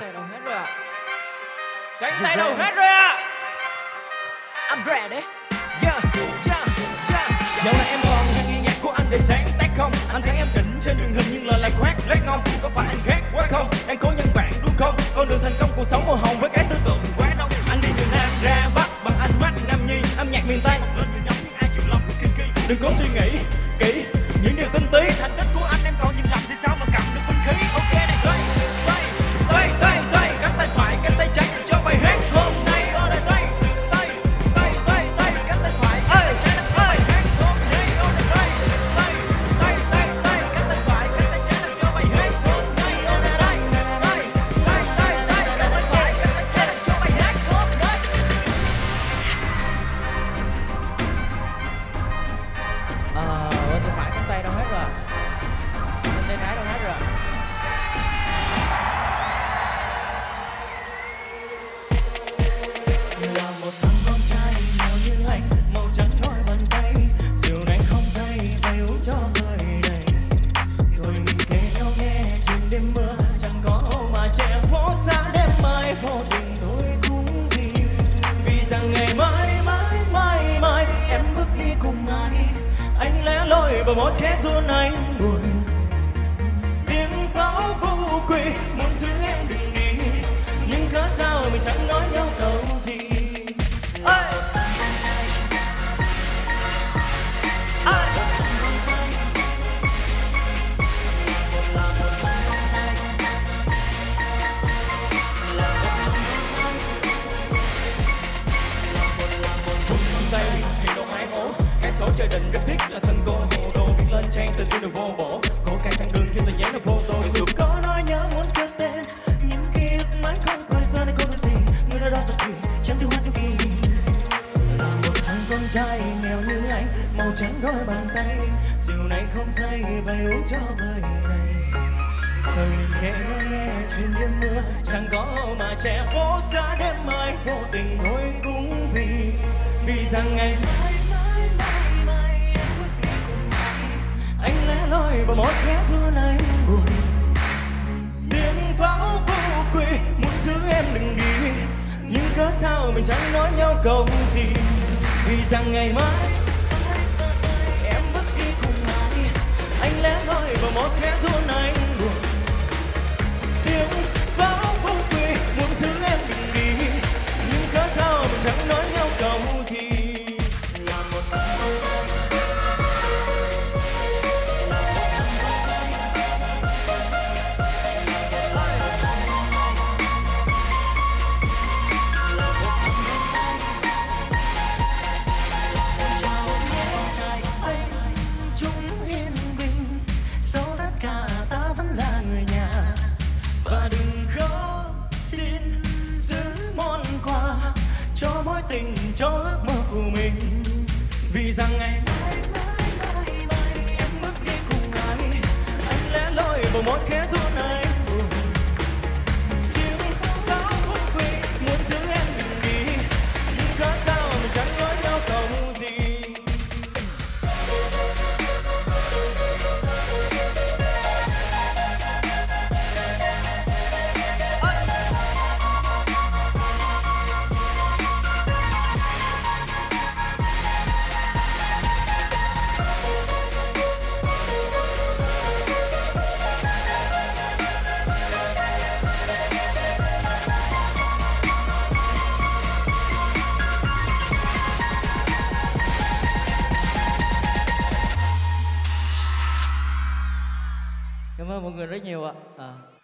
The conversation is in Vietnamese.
tay đầu hết rồi ạ. Cánh tay đầu hết rồi ạ. I'm ready. Yeah, yeah, yeah. Dạo này em còn hay nghe nhạc của anh để sáng tác không? Anh thấy em đỉnh trên truyền hình nhưng lời lại khoác lác ngon. Có phải anh ghét quá không? Em cố nhân bản đúng không? Con đường thành công cuộc sống màu hồng với cái tư tưởng quá nóng. Anh đi từ Nam ra Bắc bằng ánh mắt Nam Nhi. Âm nhạc miền Tây một lên từ nhóm những ai chịu lòng kinh kỳ. Đừng có suy nghĩ kỹ những điều tinh tí. Thành tích của anh em còn nhìn lầm thì sao mà cầm được binh khí? Ok này đây, đây, đây, đây, đây. Cánh tay phải, cánh tay trái cho bài hát hôm nay. Cảm ơn mọi người rất nhiều ạ.